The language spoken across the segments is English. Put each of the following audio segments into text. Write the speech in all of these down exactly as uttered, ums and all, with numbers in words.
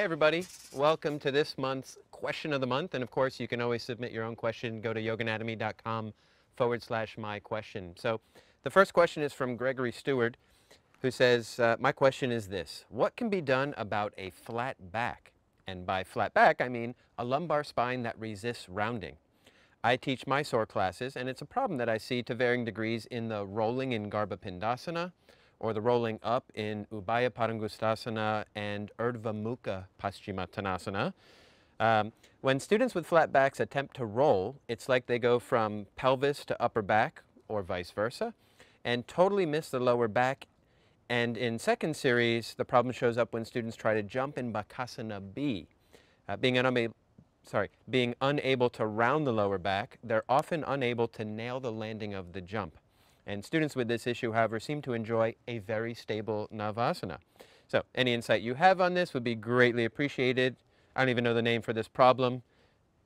Hey everybody, welcome to this month's question of the month, and of course you can always submit your own question. Go to yoganatomy.com forward slash my question. So the first question is from Gregory Stewart, who says, uh, my question is this: what can be done about a flat back? And by flat back I mean a lumbar spine that resists rounding. I teach Mysore classes, and it's a problem that I see to varying degrees in the rolling in Garbha Pindasana, or the rolling up in Ubhaya Parangustasana and Urdhva Mukha Paschimottanasana. Um, when students with flat backs attempt to roll, it's like they go from pelvis to upper back, or vice versa, and totally miss the lower back. And in second series, the problem shows up when students try to jump in Bakasana B. Uh, being unable, sorry, being unable to round the lower back, they're often unable to nail the landing of the jump. And students with this issue, however, seem to enjoy a very stable Navasana. So any insight you have on this would be greatly appreciated. I don't even know the name for this problem.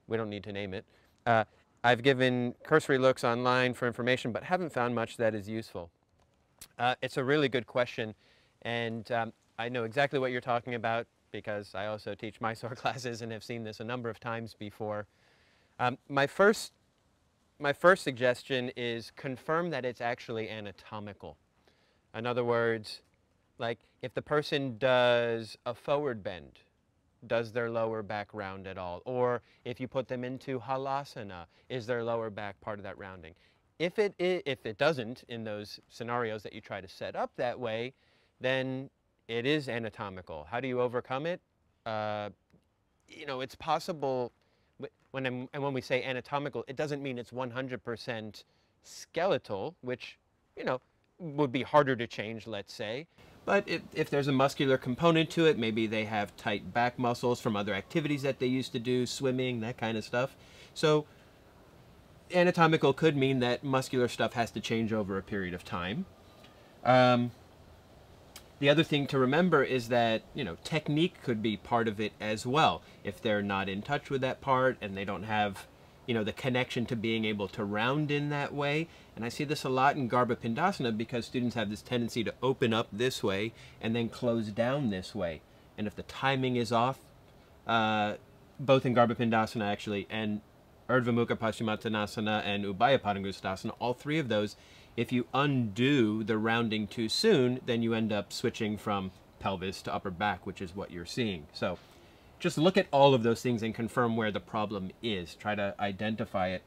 We don't need to name it. Uh, I've given cursory looks online for information, but haven't found much that is useful. Uh, it's a really good question, and um, I know exactly what you're talking about because I also teach Mysore classes and have seen this a number of times before. Um, my first My first suggestion is confirm that it's actually anatomical. In other words, like if the person does a forward bend, does their lower back round at all? Or if you put them into halasana, is their lower back part of that rounding? If it, if it doesn't in those scenarios that you try to set up that way, then it is anatomical. How do you overcome it? Uh, you know, it's possible. When I'm, and when we say anatomical, it doesn't mean it's one hundred percent skeletal, which, you know, would be harder to change, let's say. But if, if there's a muscular component to it, maybe they have tight back muscles from other activities that they used to do, swimming, that kind of stuff. So anatomical could mean that muscular stuff has to change over a period of time. Um, The other thing to remember is that, you know, technique could be part of it as well. If they're not in touch with that part and they don't have, you know, the connection to being able to round in that way. And I see this a lot in Garbha Pindasana because students have this tendency to open up this way and then close down this way. And if the timing is off, uh, both in Garbha Pindasana actually and Urdhva Mukha Paschimottanasana and Ubhaya Parangustasana, all three of those, if you undo the rounding too soon, then you end up switching from pelvis to upper back, which is what you're seeing. So just look at all of those things and confirm where the problem is. Try to identify it.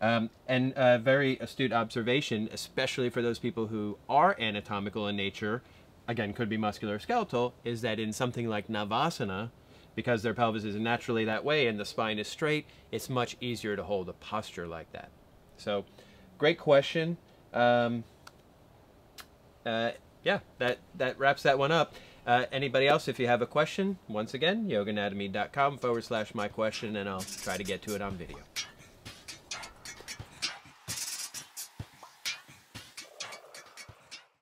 Um, and a very astute observation, especially for those people who are anatomical in nature, again, could be muscular or skeletal, is that in something like Navasana, because their pelvis is naturally that way and the spine is straight, it's much easier to hold a posture like that. So great question. Um, uh, yeah, that, that wraps that one up. Uh, anybody else, if you have a question, once again, yoganatomy.com forward slash my question, and I'll try to get to it on video.